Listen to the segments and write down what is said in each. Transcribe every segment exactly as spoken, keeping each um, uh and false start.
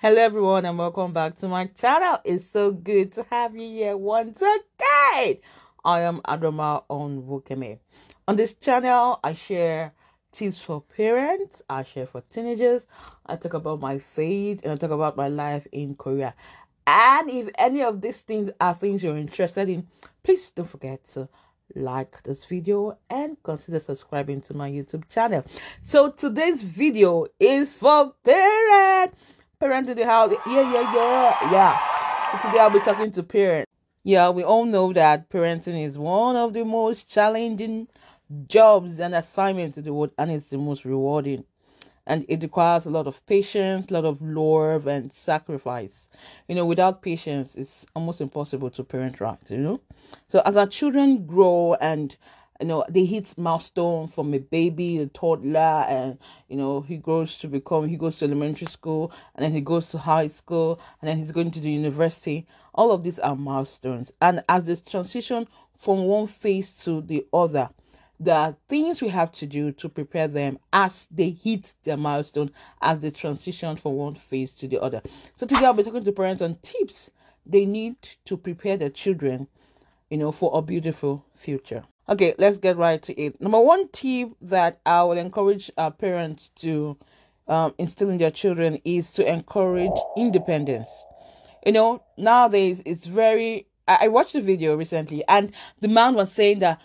Hello everyone and welcome back to my channel. It's so good to have you here once again. I am Adaoma Onwukaeme. On this channel, I share tips for parents, I share for teenagers, I talk about my faith, and I talk about my life in Korea. And if any of these things are things you're interested in, please don't forget to like this video and consider subscribing to my YouTube channel. So today's video is for parents. Parents to the house, yeah, yeah, yeah, yeah. Today I'll be talking to parents. Yeah, we all know that parenting is one of the most challenging jobs and assignments in the world, and it's the most rewarding. And it requires a lot of patience, a lot of love, and sacrifice. You know, without patience, it's almost impossible to parent right, you know. So as our children grow and you know, they hit milestone from a baby, a toddler, and, you know, he grows to become, he goes to elementary school, and then he goes to high school, and then he's going to the university. All of these are milestones. And as this transition from one phase to the other, there are things we have to do to prepare them as they hit their milestone, as they transition from one phase to the other. So today I'll be talking to parents on tips they need to prepare their children, you know, for a beautiful future. Okay, let's get right to it. Number one tip that I will encourage our parents to um, instill in their children is to encourage independence. You know, nowadays it's very... I, I watched a video recently and the man was saying that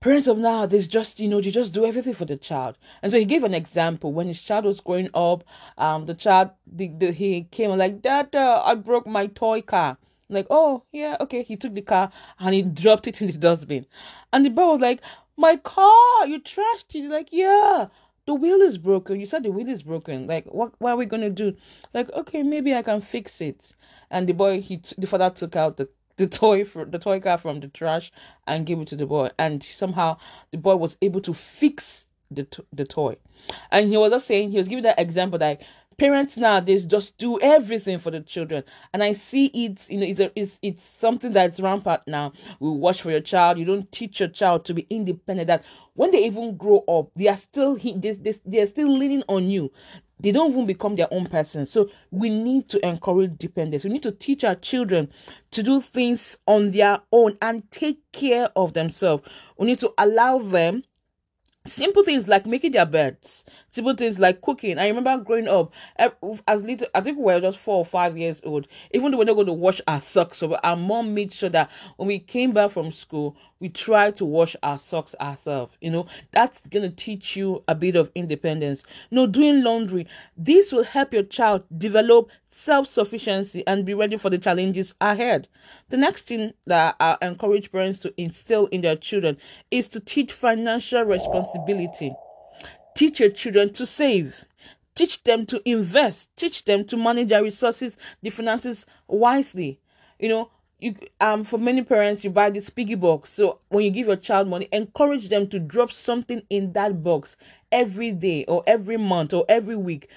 parents of nowadays just, you know, they just do everything for the child. And so he gave an example. When his child was growing up, um, the child, the, the, he came and like, Dad, uh, I broke my toy car. Like, oh, yeah, okay. He took the car and he dropped it in the dustbin. And the boy was like, my car, you trashed it. Like, yeah, the wheel is broken. You said the wheel is broken. Like, what, what are we going to do? Like, okay, maybe I can fix it. And the boy, he the father took out the, the, toy for, the toy car from the trash and gave it to the boy. And somehow the boy was able to fix the, the toy. And he was just saying, he was giving that example that, like, parents nowadays just do everything for the children, and I see it. You know, it's, a, it's it's something that's rampant now. We watch for your child. You don't teach your child to be independent. That when they even grow up, they are still they they, they are still leaning on you. They don't even become their own person. So we need to encourage dependence. We need to teach our children to do things on their own and take care of themselves. We need to allow them. Simple things like making their beds, simple things like cooking. I remember growing up, as little, I think we were just four or five years old, even though we were not going to wash our socks, so our mom made sure that when we came back from school, we tried to wash our socks ourselves. You know, that's going to teach you a bit of independence. You know, doing laundry, this will help your child develop self-sufficiency and be ready for the challenges ahead. The next thing that I encourage parents to instill in their children is to teach financial responsibility. Teach your children to save. Teach them to invest. Teach them to manage their resources, the finances wisely. You know, You, um, for many parents, you buy this piggy box. So when you give your child money, encourage them to drop something in that box every day or every month or every week.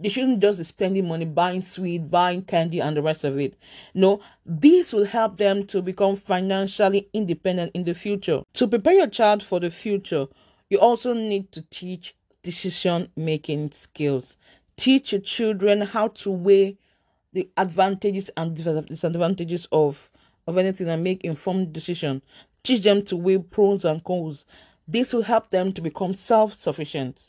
They shouldn't just be spending money buying sweet, buying candy, and the rest of it. No, this will help them to become financially independent in the future. To prepare your child for the future, you also need to teach decision-making skills. Teach your children how to weigh the advantages and disadvantages of of anything and make informed decision. Teach them to weigh pros and cons. This will help them to become self-sufficient.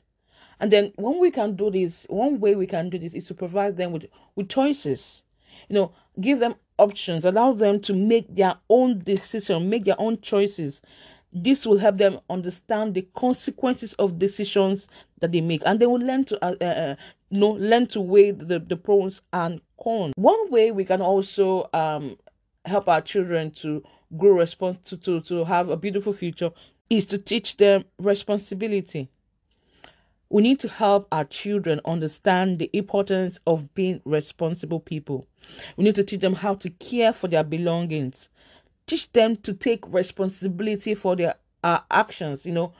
And then when we can do this, one way we can do this is to provide them with, with choices. You know, give them options, allow them to make their own decision, make their own choices. This will help them understand the consequences of decisions that they make, and they will learn to uh, uh, you know, learn to weigh the, the pros and cons. One way we can also um, help our children to grow respons to, to, to have a beautiful future is to teach them responsibility. We need to help our children understand the importance of being responsible people. We need to teach them how to care for their belongings. Teach them to take responsibility for their uh, actions. You know,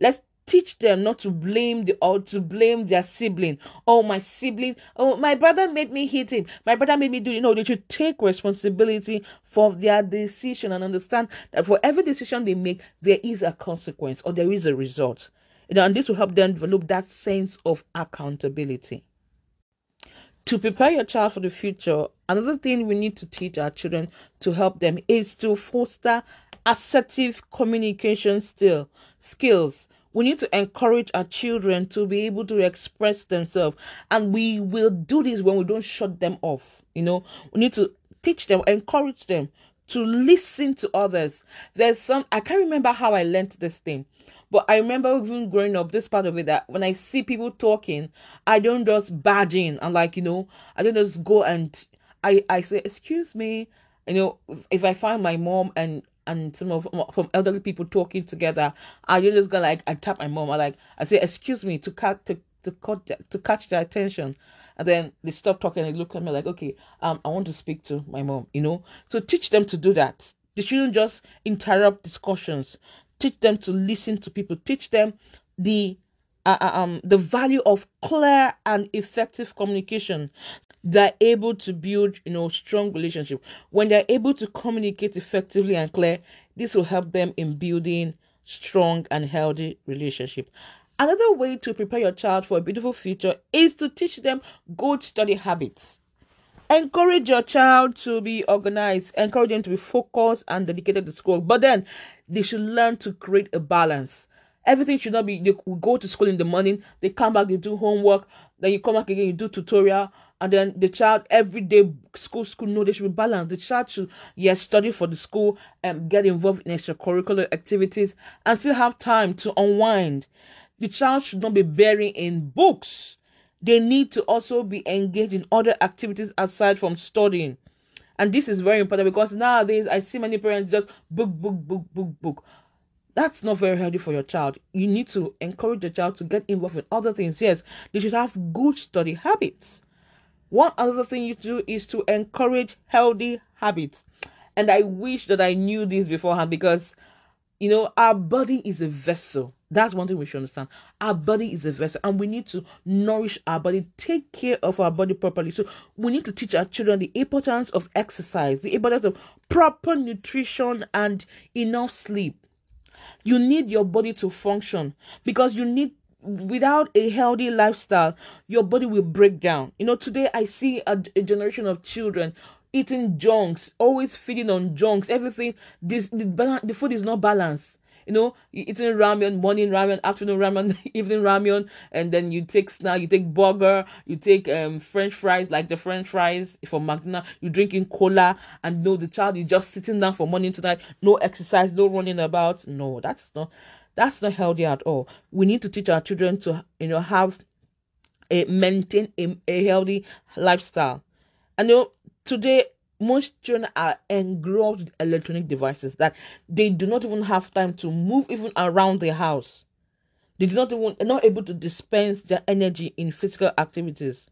let's teach them not to blame the or to blame their sibling. Oh, my sibling! Oh, my brother made me hit him. My brother made me do. You know, they should take responsibility for their decision and understand that for every decision they make, there is a consequence or there is a result. You know, and this will help them develop that sense of accountability. To prepare your child for the future, another thing we need to teach our children to help them is to foster assertive communication still skills. We need to encourage our children to be able to express themselves, and we will do this when we don't shut them off. You know, we need to teach them, encourage them to listen to others. There's some, I can't remember how I learned this thing, but I remember even growing up, this part of it, that when I see people talking, I don't just barge in. I'm like, you know, I don't just go and I, I say, excuse me. You know, if I find my mom and, and some of from elderly people talking together, I just go like, I tap my mom. I like, I say, excuse me, to catch, to, to, cut the, to catch their attention. And then they stop talking and they look at me like, okay, um, I want to speak to my mom, you know. So teach them to do that. They shouldn't just interrupt discussions. Teach them to listen to people. Teach them the uh, um the value of clear and effective communication. They're able to build, you know, strong relationship. When they're able to communicate effectively and clear, this will help them in building strong and healthy relationship. Another way to prepare your child for a beautiful future is to teach them good study habits. Encourage your child to be organized. Encourage them to be focused and dedicated to school. But then they should learn to create a balance. Everything should not be, they go to school in the morning, they come back, they do homework, then you come back again, you do tutorial, and then the child every day, school, school, no, they should be balanced. The child should, yes, study for the school and get involved in extracurricular activities and still have time to unwind. The child should not be burying in books. They need to also be engaged in other activities aside from studying. And this is very important because nowadays I see many parents just book, book, book, book, book. That's not very healthy for your child. You need to encourage your child to get involved in other things. Yes, they should have good study habits. One other thing you do is to encourage healthy habits. And I wish that I knew this beforehand because, you know, our body is a vessel. That's one thing we should understand. Our body is a vessel and we need to nourish our body, take care of our body properly. So we need to teach our children the importance of exercise, the importance of proper nutrition and enough sleep. You need your body to function because you need, without a healthy lifestyle, your body will break down. You know, today I see a, a generation of children eating junks, always feeding on junks, everything. This, the, the food is not balanced. You know, you're eating ramen, morning ramen, afternoon ramen, evening ramen, and then you take snack, you take burger, you take um French fries, like the French fries from McDonald's, you're drinking cola, and you know, the child is just sitting down from morning to night, no exercise, no running about. No, that's not that's not healthy at all. We need to teach our children to, you know, have a maintain a, a healthy lifestyle. And you know, today most children are engrossed with electronic devices that they do not even have time to move even around their house. They do not even not able to dispense their energy in physical activities.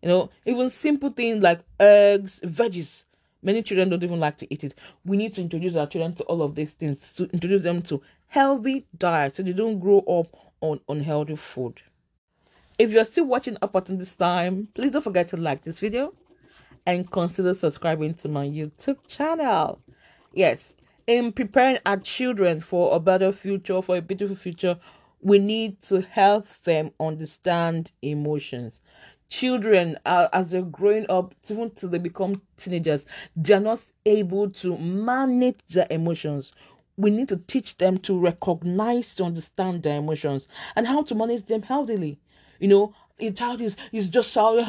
You know, even simple things like eggs, veggies. Many children don't even like to eat it. We need to introduce our children to all of these things, to introduce them to healthy diet so they don't grow up on unhealthy food. If you're still watching up until this time, please don't forget to like this video and consider subscribing to my YouTube channel. Yes, in preparing our children for a better future, for a beautiful future, we need to help them understand emotions. Children, uh, as they're growing up, even until they become teenagers, they're not able to manage their emotions. We need to teach them to recognize, to understand their emotions, and how to manage them healthily. You know, a child is, is just how...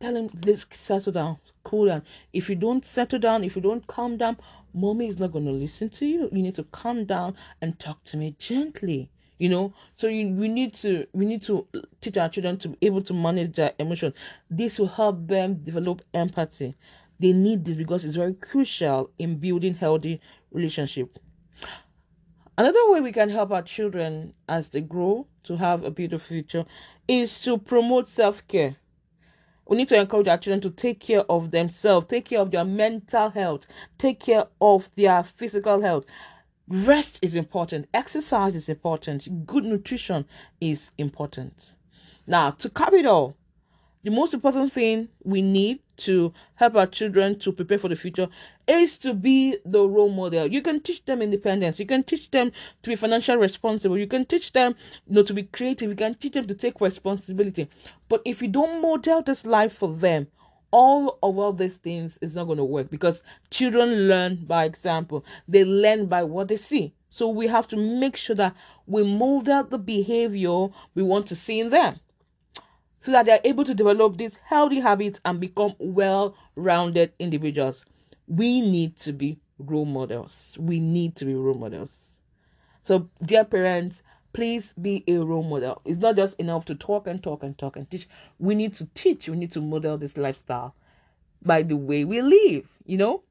Tell him, let's settle down, cool down. If you don't settle down, if you don't calm down, mommy is not going to listen to you. You need to calm down and talk to me gently, you know. So you, we need to we need to teach our children to be able to manage their emotion. This will help them develop empathy. They need this because it's very crucial in building healthy relationship. Another way we can help our children as they grow to have a beautiful future is to promote self-care. We need to encourage our children to take care of themselves, take care of their mental health, take care of their physical health. Rest is important. Exercise is important. Good nutrition is important. Now, to cap it all, the most important thing we need to help our children to prepare for the future is to be the role model. You can teach them independence. You can teach them to be financially responsible. You can teach them, you know, to be creative. You can teach them to take responsibility. But if you don't model this life for them, all of all these things is not going to work, because children learn by example. They learn by what they see. So we have to make sure that we model the behavior we want to see in them, so that they are able to develop these healthy habits and become well-rounded individuals. We need to be role models. We need to be role models. So, dear parents, please be a role model. It's not just enough to talk and talk and talk and teach. We need to teach. We need to model this lifestyle by the way we live, you know?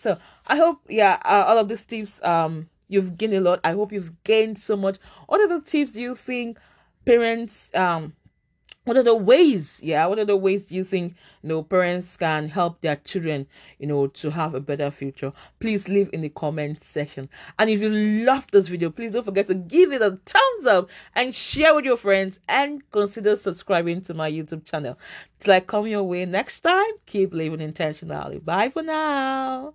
So, I hope, yeah, uh, all of these tips, um, you've gained a lot. I hope you've gained so much. What are the tips do you think parents... um? What are the ways, yeah, what are the ways do you think, you know, parents can help their children, you know, to have a better future? Please leave in the comment section. And if you loved this video, please don't forget to give it a thumbs up and share with your friends, and consider subscribing to my YouTube channel. Till I come your way next time, keep living intentionally. Bye for now.